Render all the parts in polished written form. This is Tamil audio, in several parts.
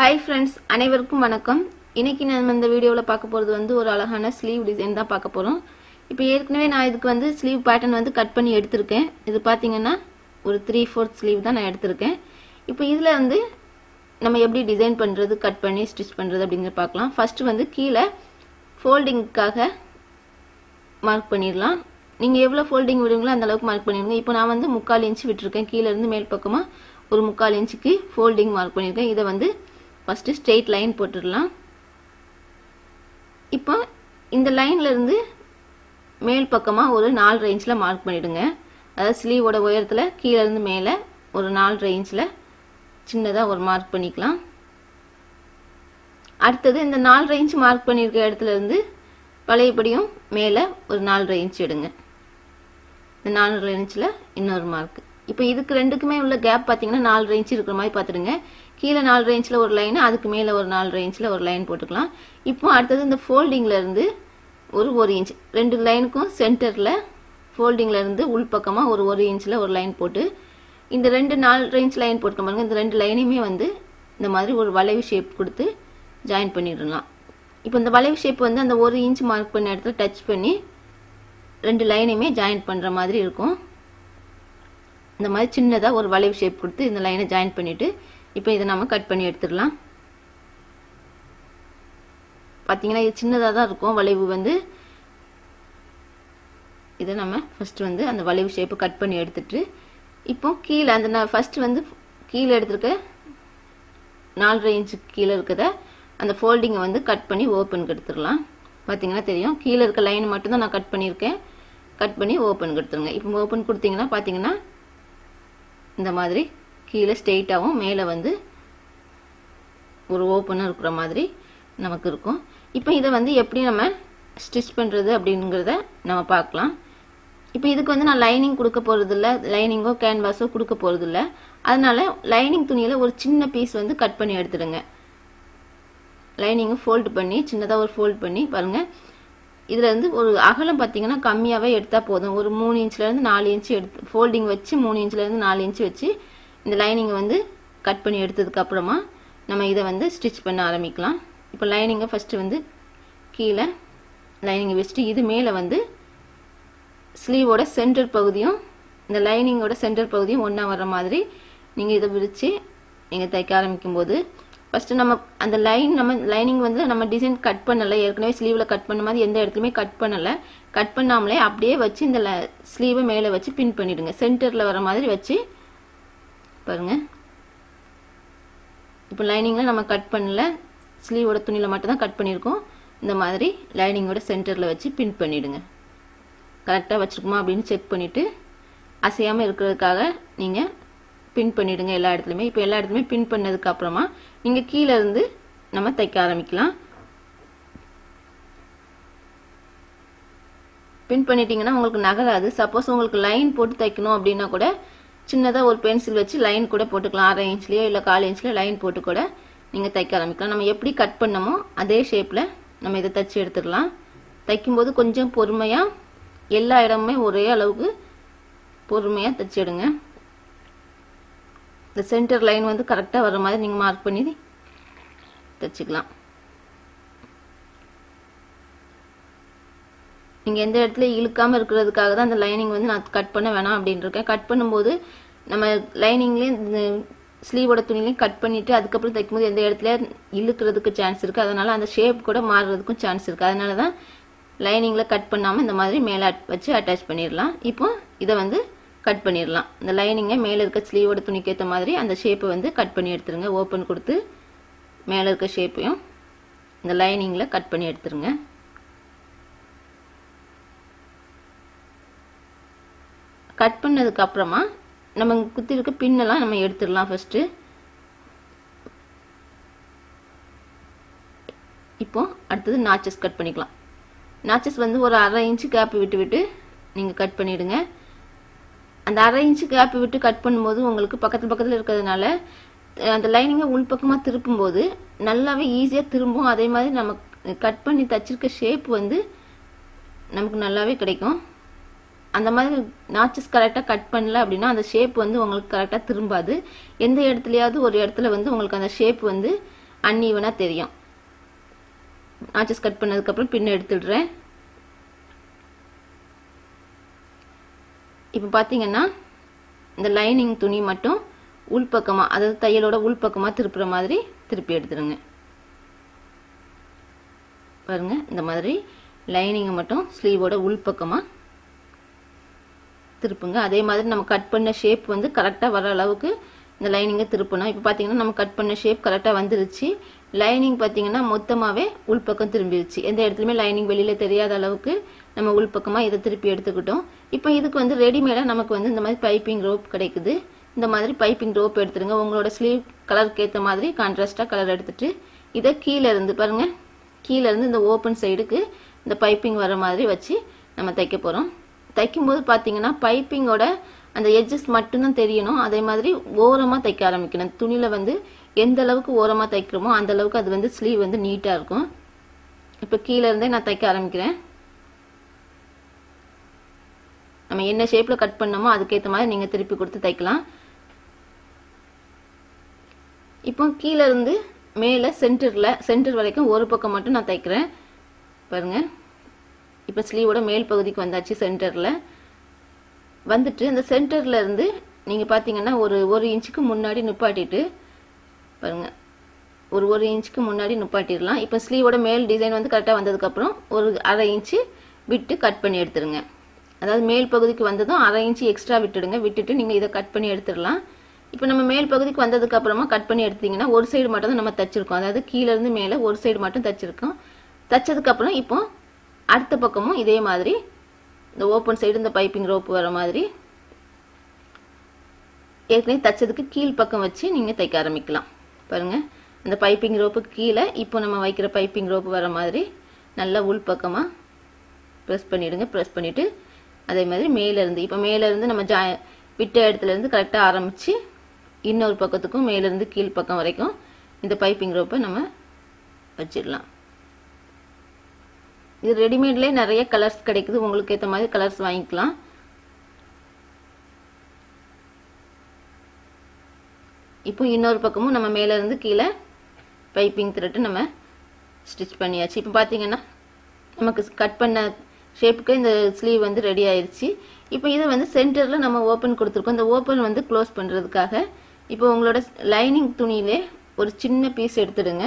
Hi friends, அனைவருக்கும் வணக்கம். இன்னைக்கு நம்ம இந்த வீடியோல பார்க்க போறது வந்து ஒரு அழகான ஸ்லீவ் டிசைன் தான் பார்க்க போறோம். இப்போ ஏற்கனவே நான் இதுக்கு வந்து ஸ்லீவ் பேட்டர்ன் வந்து கட் பண்ணி எடுத்துர்க்கேன். இது பாத்தீங்கன்னா ஒரு 3/4 ஸ்லீவ் தான் நான் எடுத்துர்க்கேன். இப்போ இதுல வந்து நம்ம எப்படி டிசைன் பண்றது, கட் பண்ணி ஸ்டிட்ச் பண்றது அப்படிங்க பார்க்கலாம். ஃபர்ஸ்ட் வந்து கீழ ஃபோல்டிங்காக மார்க் பண்ணிரலாம். நீங்க எவ்வளவு ஃபோல்டிங் விடுவீங்களோ அந்த அளவுக்கு மார்க் பண்ணிடுங்க. இப்போ நான் வந்து 3/4 இன்ச் விட்டுர்க்கேன். கீழ இருந்து மேல் பக்கமா ஒரு 3/4 இன்ச்சுக்கு ஃபோல்டிங் மார்க் பண்ணிருக்கேன். இத வந்து फर्स्ट स्ट्रेट लाइन போட்டுறலாம். இப்போ இந்த லைன்ல இருந்து மேல் பக்கமா ஒரு 4 ரேஞ்ச்ல மார்க் பண்ணிடுங்க. அதாவது ஸ்லீவோட உயரத்துல கீழ இருந்து மேலே ஒரு 4 ரேஞ்ச்ல சின்னதா ஒரு மார்க் பண்ணிக்கலாம். அடுத்து இந்த 4 ரேஞ்ச் மார்க் பண்ணிருக்க இடத்துல இருந்து பழையபடியும் மேலே ஒரு 4 ரேஞ்ச் எடுங்க. இந்த 4 ரேஞ்ச்ல இன்னொரு மார்க். இப்போ இதுக்கு ரெண்டுக்குமே உள்ள கேப் பாத்தீங்கன்னா 4 ரேஞ்ச் இருக்கிற மாதிரி பாத்துடுங்க. கீழ 4 ரேஞ்ச்ல ஒரு லைன், அதுக்கு மேல ஒரு 4 ரேஞ்ச்ல ஒரு லைன் போட்டுக்கலாம். இப்போ அடுத்து இந்த ஃபோல்டிங்ல இருந்து ஒரு 1 இன்ச், ரெண்டு லைனுக்கும் சென்டர்ல ஃபோல்டிங்ல இருந்து உள் பக்கமா ஒரு 1 இன்ச்ல ஒரு லைன் போட்டு இந்த ரெண்டு 4 ரேஞ்ச் லைன் போட்டுக்க பாருங்க. இந்த ரெண்டு லைனையுமே வந்து இந்த மாதிரி ஒரு வளைவு ஷேப் கொடுத்து ஜாயின் பண்ணிடலாம். இப்போ இந்த வளைவு ஷேப் வந்து அந்த 1 இன்ச் மார்க் பண்ண இடத்துல டச் பண்ணி ரெண்டு லைனையுமே ஜாயின் பண்ற மாதிரி இருக்கும். இந்த மாதிரி சின்னதா ஒரு வளைவு ஷேப் கொடுத்து இந்த லைனை ஜாயின் பண்ணிட்டு இப்போ இத நாம கட் பண்ணி எடுத்துறலாம். பாத்தீங்கன்னா இது சின்னதா தான் இருக்கும் வளைவு வந்து. இத நாம ஃபர்ஸ்ட் வந்து அந்த வளைவு ஷேப் கட் பண்ணி எடுத்துட்டு இப்போ கீழ அந்த ஃபர்ஸ்ட் வந்து கீழ எடுத்துக்க 4 இன்ச் கீழ இருக்கத அந்த ஃபோல்டிங் வந்து கட் பண்ணி ஓபன் எடுத்துறலாம். பாத்தீங்கன்னா தெரியும் கீழ இருக்க லைன் மட்டும் தான் நான் கட் பண்ணியிருக்கேன். கட் பண்ணி ஓபன் எடுத்துருங்க. இப்போ ஓபன் கொடுத்தீங்கன்னா பாத்தீங்கன்னா இந்த மாதிரி கீழ ஸ்ட்ரைட்டாவும் மேல வந்து ஒரு ஓபனா இருக்கிற மாதிரி நமக்கு இருக்கும். இப்போ இத வந்து எப்படி நம்ம ஸ்டிட்ச் பண்றது அப்படிங்கறத நம்ம பார்க்கலாம். இப்போ இதுக்கு வந்து நான் லைனிங் கொடுக்க போறது இல்ல, லைனிங்கோ கேன்வாஸோ கொடுக்க போறது இல்ல. அதனால லைனிங் துணியில ஒரு சின்ன பீஸ் வந்து கட் பண்ணி எடுத்துடுங்க. லைனிங்கை ஃபோல்ட் பண்ணி சின்னதா ஒரு ஃபோல்ட் பண்ணி பாருங்க. இதுல இருந்து ஒரு அகலம் பாத்தீங்கன்னா கம்மியாவே எடுத்தா போதும். ஒரு 3 இன்ச்ல இருந்து 4 இன்ச் எடுத்து ஃபோல்டிங் வச்சு 3 இன்ச்ல இருந்து 4 இன்ச் வச்சு இந்த லைனிங் வந்து கட் பண்ணி எடுத்ததுக்கு அப்புறமா நம்ம இத வந்து ஸ்டிட்ச் பண்ண ஆரம்பிக்கலாம். இப்போ லைனிங்கை ஃபர்ஸ்ட் வந்து கீழ லைனிங் வச்சிட்டு இது மேல வந்து ஸ்லீவோட சென்டர் பகுதியும் இந்த லைனிங்கோட சென்டர் பகுதியும் ஒண்ணா வர்ற மாதிரி நீங்க இத விரிச்சு நீங்க தைக்க ஆரம்பிக்கும்போது ஃபர்ஸ்ட் நம்ம அந்த லைன் நம்ம லைனிங் வந்து நம்ம டிசைன் கட் பண்ணல, ஏற்கனவே ஸ்லீவ்ல கட் பண்ண மாதிரி எந்த இடத்துலயுமே கட் பண்ணல. கட் பண்ணாமலே அப்படியே வச்சு இந்த ஸ்லீவை மேலே வச்சு பின் பண்ணிடுங்க. சென்டர்ல வர மாதிரி வச்சு பாருங்க. இப்போ லைனிங்ல நம்ம கட் பண்ணல, ஸ்லீவோட துணியில மட்டும் தான் கட் பண்ணியிருக்கோம். இந்த மாதிரி லைனிங்கோட சென்டர்ல வச்சு பின் பண்ணிடுங்க. கரெக்டா வச்சிருக்குமா அப்படின்னு செக் பண்ணிட்டு அசையாம இருக்கிறதுக்காக நீங்க பின் பண்ணிடுங்க எல்லா இடத்துலயுமே. இப்போ எல்லா இடத்துலயுமே பின் பண்ணதுக்கு அப்புறமா நீங்க கீழ இருந்து நம்ம தைக்க ஆரம்பிக்கலாம். பின் பண்ணிட்டீங்கன்னா உங்களுக்கு நகராது. சப்போஸ் உங்களுக்கு லைன் போட்டு தைக்கணும் அப்படின்னா கூட சின்னதா ஒரு பென்சில் வச்சு லைன் கூட போட்டுக்கலாம். 6 இன்ச்லயோ இல்ல 4 இன்ச்ல லைன் போட்டு கூட நீங்க தைக்க ஆரம்பிக்கலாம். நம்ம எப்படி கட் பண்ணமோ அதே ஷேப்ல நம்ம இதை தைச்சு எடுத்துடலாம். தைக்கும்போது கொஞ்சம் பொறுமையா எல்லா இடமுமே ஒரே அளவுக்கு பொறுமையா தைச்சு எடுங்க. இந்த சென்டர் லைன் வந்து கரெக்டா வர மாதிரி நீங்க மார்க் பண்ணி தைச்சுக்கலாம். நீங்க எந்த இடத்துல இழுக்காம இருக்கிறதுக்காக தான் அந்த லைனிங் வந்து நான் கட் பண்ண வேணாம் அப்படின்னு இருக்கேன். கட் பண்ணும்போது நம்ம லைனிங்லயும் ஸ்லீவோட துணிலையும் கட் பண்ணிட்டு அதுக்கப்புறம் தைக்கும்போது எந்த இடத்துல இழுக்கிறதுக்கு சான்ஸ் இருக்கு. அதனால அந்த ஷேப் கூட மாறுறதுக்கும் சான்ஸ் இருக்கு. அதனாலதான் லைனிங்ல கட் பண்ணாம இந்த மாதிரி மேல வச்சு அட்டாச் பண்ணிடலாம். இப்போ இதை வந்து கட் பண்ணிடலாம். இந்த லைனிங்கை மேல இருக்க ஸ்லீவோட துணிக்கு ஏற்ற மாதிரி அந்த ஷேப்பை வந்து கட் பண்ணி எடுத்துருங்க. ஓப்பன் கொடுத்து மேல இருக்க ஷேப்பையும் இந்த லைனிங்ல கட் பண்ணி எடுத்துருங்க. கட் பண்ணதுக்கு அப்புறமா நம்ம குத்தி இருக்க பின்னெல்லாம் நம்ம எடுத்துடலாம் ஃபர்ஸ்ட். இப்போ அடுத்தது நாச்சஸ் கட் பண்ணிக்கலாம். நாச்சஸ் வந்து ஒரு 1/2 இன்ச்சு கேப் விட்டு நீங்க கட் பண்ணிடுங்க. அந்த 1/2 இன்ச்சு கேப் விட்டு கட் பண்ணும்போது உங்களுக்கு பக்கத்துல பக்கத்துல இருக்கிறதுனால அந்த லைனிங்கை உள் பக்கமா திருப்பும் போது நல்லாவே ஈஸியா திரும்பும். அதே மாதிரி நம்ம கட் பண்ணி தச்சிருக்க ஷேப் வந்து நமக்கு நல்லாவே கிடைக்கும். அந்த மாதிரி நாச்சஸ் கரெக்டா கட் பண்ணல அப்படின்னா அந்த ஷேப் வந்து உங்களுக்கு கரெக்டா திரும்பாது. எந்த இடத்துலயாவது ஒரு இடத்துல வந்து உங்களுக்கு அந்த ஷேப் வந்து அன்ஈவனா தெரியும். நாச்சஸ் கட் பண்ணதுக்கு அப்புறம் பின் எடுத்துடுறேன். இப்போ பாத்தீங்கன்னா இந்த லைனிங் துணி மட்டும் உள்பக்கமா, அதாவது தையலோட உள்பக்கமா திருப்புற மாதிரி திருப்பி எடுத்துருங்க. பாருங்க, இந்த மாதிரி லைனிங்கை மட்டும் ஸ்லீவோட உள்பக்கமா திருப்புங்க. அதே மாதிரி நம்ம கட் பண்ண ஷேப் வந்து கரெக்டாக வர அளவுக்கு இந்த லைனிங்கை திருப்பணும். இப்போ பார்த்தீங்கன்னா நம்ம கட் பண்ண ஷேப் கரெக்டாக வந்துருச்சு. லைனிங் பார்த்தீங்கன்னா மொத்தமாகவே உள்பக்கம் திரும்பிடுச்சு. எந்த இடத்துலையுமே லைனிங் வெளியில் தெரியாத அளவுக்கு நம்ம உள்பக்கமாக இதை திருப்பி எடுத்துக்கிட்டோம். இப்போ இதுக்கு வந்து ரெடிமேடாக நமக்கு வந்து இந்த மாதிரி பைப்பிங் ரோப் கிடைக்குது. இந்த மாதிரி பைப்பிங் ரோப் எடுத்துருங்க. உங்களோட ஸ்லீவ் கலருக்கு ஏற்ற மாதிரி கான்ட்ராஸ்டாக கலர் எடுத்துட்டு இதை கீழே இருந்து பாருங்கள், கீழே இருந்து இந்த ஓப்பன் சைடுக்கு இந்த பைப்பிங் வர மாதிரி வச்சு நம்ம தைக்க போகிறோம். தைக்கும்போது பார்த்தீங்கன்னா பைப்பிங்கோட அந்த எட்ஜஸ் மட்டும்தான் தெரியணும். அதே மாதிரி ஓரமாக தைக்க ஆரம்பிக்கணும். துணியில் வந்து எந்த அளவுக்கு ஓரமாக தைக்கிறோமோ அந்த அளவுக்கு அது வந்து ஸ்லீவ் வந்து நீட்டாக இருக்கும். இப்போ கீழே இருந்தே நான் தைக்க ஆரம்பிக்கிறேன். நம்ம என்ன ஷேப்பில் கட் பண்ணோமோ அதுக்கேற்ற மாதிரி நீங்கள் திருப்பி கொடுத்து தைக்கலாம். இப்போ கீழே இருந்து மேலே சென்டர் வரைக்கும் ஒரு பக்கம் மட்டும் நான் தைக்கிறேன். பாருங்கள், இப்போ ஸ்லீவோட மேல் பகுதிக்கு வந்தாச்சு. சென்டரில் வந்துட்டு அந்த சென்டரில் இருந்து நீங்கள் பார்த்தீங்கன்னா ஒரு இன்ச்சுக்கு முன்னாடி நிப்பாட்டிட்டு பாருங்கள், ஒரு இன்ச்சுக்கு முன்னாடி நிப்பாட்டிடலாம். இப்போ ஸ்லீவோட மேல் டிசைன் வந்து கரெக்டாக வந்ததுக்கப்புறம் ஒரு அரை இன்ச்சு விட்டு கட் பண்ணி எடுத்துருங்க. அதாவது மேல் பகுதிக்கு வந்ததும் அரை இன்ச்சு எக்ஸ்ட்ரா விட்டுடுங்க. விட்டுட்டு நீங்கள் இதை கட் பண்ணி எடுத்துடலாம். இப்போ நம்ம மேல் பகுதிக்கு வந்ததுக்கப்புறமா கட் பண்ணி எடுத்தீங்கன்னா ஒரு சைடு மட்டும் தான் நம்ம தைச்சிருக்கோம். அதாவது கீழேருந்து மேலே ஒரு சைடு மட்டும் தைச்சிருக்கோம். தைச்சதுக்கப்புறம் இப்போ அடுத்த பக்கமும் இதே மாதிரி இந்த ஓப்பன் சைடு இந்த பைப்பிங் ரோப்பு வர மாதிரி ஏற்கனவே தைச்சதுக்கு கீழ் பக்கம் வச்சு நீங்கள் தைக்க ஆரம்பிக்கலாம். பாருங்கள், இந்த பைப்பிங் ரோப்புக்கு கீழே இப்போ நம்ம வைக்கிற பைப்பிங் ரோப்பு வர மாதிரி நல்லா உள் பக்கமாக ப்ரெஸ் பண்ணிவிடுங்க. ப்ரெஸ் பண்ணிவிட்டு அதே மாதிரி மேலேருந்து, இப்போ மேலேருந்து நம்ம விட்ட இடத்துலேருந்து கரெக்டாக ஆரம்பித்து இன்னொரு பக்கத்துக்கும் மேலேருந்து கீழ் பக்கம் வரைக்கும் இந்த பைப்பிங் ரோப்பை நம்ம வச்சிடலாம். இது ரெடிமேட்லேயே நிறைய கலர்ஸ் கிடைக்குது. உங்களுக்கு ஏற்ற மாதிரி கலர்ஸ் வாங்கிக்கலாம். இப்போ இன்னொரு பக்கமும் நம்ம மேலேருந்து கீழே பைப்பிங் த்ரெட்டு நம்ம ஸ்டிச் பண்ணியாச்சு. இப்போ பார்த்தீங்கன்னா நமக்கு கட் பண்ண ஷேப்புக்கு இந்த ஸ்லீவ் வந்து ரெடி ஆயிடுச்சு. இப்போ இது வந்து சென்டரில் நம்ம ஓப்பன் கொடுத்துருக்கோம். இந்த ஓப்பன் வந்து க்ளோஸ் பண்ணுறதுக்காக இப்போ உங்களோட லைனிங் துணியிலே ஒரு சின்ன பீஸ் எடுத்துடுங்க.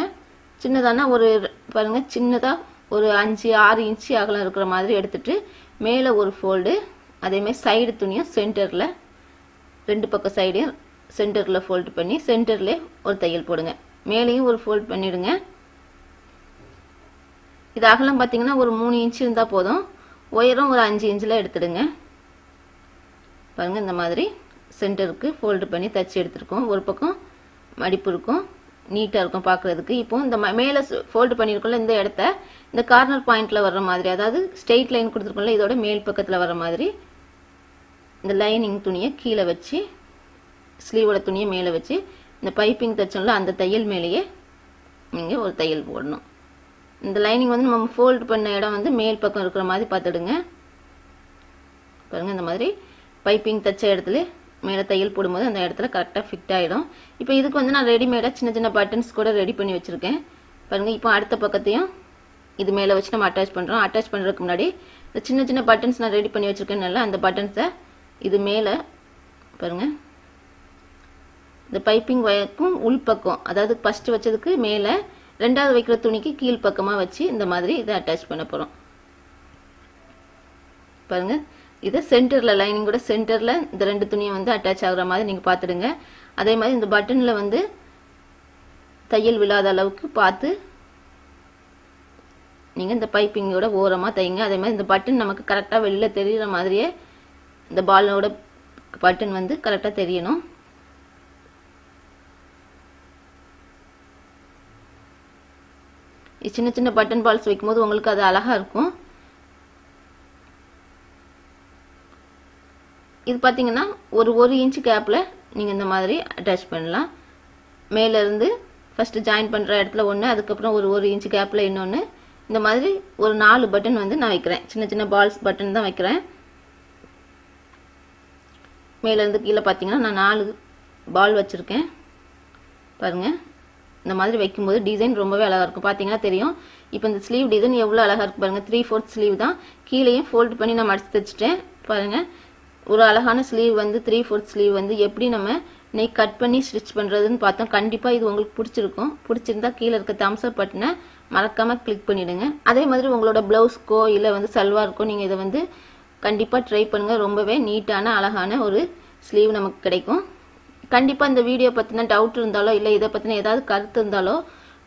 சின்னதானா ஒரு பாருங்கள், சின்னதாக ஒரு 5-6 இன்ச்சு அகலம் இருக்கிற மாதிரி எடுத்துட்டு மேலே ஒரு ஃபோல்டு, அதேமாதிரி சைடு துணியும் சென்டரில் ரெண்டு பக்கம் சைடையும் சென்டரில் ஃபோல்டு பண்ணி சென்டர்லேயே ஒரு தையல் போடுங்க. மேலேயும் ஒரு ஃபோல்டு பண்ணிவிடுங்க. இது அகலம் பார்த்தீங்கன்னா ஒரு 3 இன்ச்சு இருந்தால் போதும். உயரம் ஒரு 5 இன்ச்சில் எடுத்துடுங்க. பாருங்கள், இந்த மாதிரி சென்டருக்கு ஃபோல்டு பண்ணி தைச்சி எடுத்துருக்கோம். ஒரு பக்கம் மடிப்பு இருக்கும், நீட்டாக இருக்கும் பார்க்குறதுக்கு. இப்போ இந்த மேலே ஃபோல்டு பண்ணியிருக்கோம்ல, இந்த இடத்த இந்த கார்னர் பாயிண்டில் வர்ற மாதிரி, அதாவது ஸ்ட்ரெயிட் லைன் கொடுத்துருக்கோம்ல, இதோட மேல் பக்கத்தில் வர மாதிரி இந்த லைனிங் துணியை கீழே வச்சு, ஸ்லீவோட துணியை மேலே வச்சு, இந்த பைப்பிங் தைச்சோம்ல அந்த தையல் மேலேயே நீங்கள் ஒரு தையல் போடணும். இந்த லைனிங் வந்து நம்ம ஃபோல்டு பண்ண இடம் வந்து மேல் பக்கம் இருக்கிற மாதிரி பார்த்துடுங்க. பாருங்கள், இந்த மாதிரி பைப்பிங் தைச்ச இடத்துல மேலே தையல் போடும்போது அந்த இடத்துல கரெக்டாக ஃபிட் ஆகிடும். இப்போ இதுக்கு வந்து நான் ரெடிமேடாக சின்ன சின்ன பட்டன்ஸ் கூட ரெடி பண்ணி வச்சுருக்கேன். பாருங்கள், இப்போ அடுத்த பக்கத்தையும் இது மேலே வச்சு நம்ம அட்டாச் பண்ணுறோம். அட்டாச் பண்ணுறதுக்கு முன்னாடி இந்த சின்ன சின்ன பட்டன்ஸ் நான் ரெடி பண்ணி வச்சுருக்கேன்னால அந்த பட்டன்ஸை இது மேலே பாருங்கள், இந்த பைப்பிங் வயக்கும் உள்பக்கம், அதாவது ஃபஸ்ட்டு வச்சதுக்கு மேலே ரெண்டாவது வைக்கிற துணிக்கு கீழ்ப்பக்கமாக வச்சு இந்த மாதிரி இதை அட்டாச் பண்ண போகிறோம். பாருங்கள், இதை சென்டரில் லைனிங்கோட சென்டரில் இந்த ரெண்டு துணியை வந்து அட்டாச் ஆகிற மாதிரி நீங்கள் பார்த்துடுங்க. அதே மாதிரி இந்த பட்டனில் வந்து தையல் விழாத அளவுக்கு பார்த்து நீங்கள் இந்த பைப்பிங்கோட ஓரமாக தைங்க. அதே மாதிரி இந்த பட்டன் நமக்கு கரெக்டாக வெளியில் தெரிகிற மாதிரியே இந்த பாலோட பட்டன் வந்து கரெக்டாக தெரியணும். சின்ன சின்ன பட்டன் பால்ஸ் வைக்கும்போது உங்களுக்கு அது அழகாக இருக்கும். இது பார்த்தீங்கன்னா ஒரு இன்ச்சு கேப்பில் நீங்கள் இந்த மாதிரி அட்டாச் பண்ணலாம். மேலேருந்து ஃபஸ்ட்டு ஜாயின் பண்ணுற இடத்துல ஒன்று, அதுக்கப்புறம் ஒரு இன்ச்சு கேப்பில் இன்னொன்று, இந்த மாதிரி ஒரு 4 பட்டன் வந்து நான் வைக்கிறேன். சின்ன சின்ன பால்ஸ் பட்டன் தான் வைக்கிறேன். மேலேருந்து கீழே பார்த்தீங்கன்னா நான் 4 பால் வச்சுருக்கேன். பாருங்கள், இந்த மாதிரி வைக்கும்போது டிசைன் ரொம்பவே அழகா இருக்கும். பாத்தீங்கன்னா தெரியும் இப்போ இந்த ஸ்லீவ் டிசைன் எவ்வளவு அழகா இருக்கு பாருங்க. 3/4 ஸ்லீவ் தான். கீழேயும் ஃபோல்ட் பண்ணி நான் மடிச்சு தச்சிட்டேன் பாருங்க. ஒரு அழகான ஸ்லீவ் வந்து 3/4 ஸ்லீவ் வந்து எப்படி நம்ம நெக் கட் பண்ணி ஸ்டிச் பண்றதுன்னு பார்த்தோம். கண்டிப்பா இது உங்களுக்கு பிடிச்சிருக்கும். பிடிச்சிருந்தா கீழே இருக்க தம்ஸ் அப் பட்டனை மறக்காம கிளிக் பண்ணிடுங்க. அதே மாதிரி உங்களோட பிளவுஸ்க்கோ இல்ல வந்து சல்வாருக்கோ நீங்க இதை வந்து கண்டிப்பா ட்ரை பண்ணுங்க. ரொம்பவே நீட்டான அழகான ஒரு ஸ்லீவ் நமக்கு கிடைக்கும். கண்டிப்பா இந்த வீடியோ பத்தின டவுட் இருந்தாலோ இல்ல இதை பத்தின ஏதாவது கருத்து இருந்தாலோ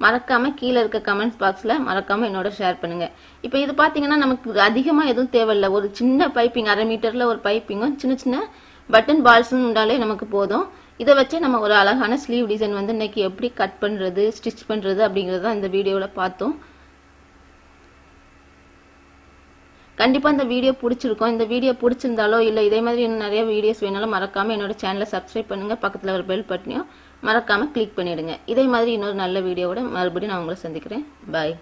மறக்காம கீழே இருக்க கமெண்ட்ஸ் பாக்ஸ்ல மறக்காம என்னோட ஷேர் பண்ணுங்க. இப்போ இது பாத்தீங்கன்னா நமக்கு அதிகமா எதுவும் தேவையில்லை. ஒரு சின்ன பைப்பிங் 1/2 மீட்டர்ல ஒரு பைப்பிங்கும் சின்ன சின்ன பட்டன் பால்ஸ் இருந்தாலே நமக்கு போதும். இதை வச்சு நம்ம ஒரு அழகான ஸ்லீவ் டிசைன் வந்து இன்னைக்கு எப்படி கட் பண்றது ஸ்டிச் பண்றது அப்படிங்கறத இந்த வீடியோல பார்த்தோம். கண்டிப்பா இந்த வீடியோ பிடிச்சிருக்கும். இந்த வீடியோ பிடிச்சிருந்தாலோ இல்ல இதே மாதிரி இன்னும் நிறைய வீடியோஸ் வேணாலும் மறக்காம என்னோட சேனலை சப்ஸ்கிரைப் பண்ணுங்க. பக்கத்துல ஒரு பெல் பட்டனையும் மறக்காம கிளிக் பண்ணிடுங்க. இதே மாதிரி இன்னொரு நல்ல வீடியோவோட மறுபடியும் நான் உங்களை சந்திக்கிறேன். பாய்.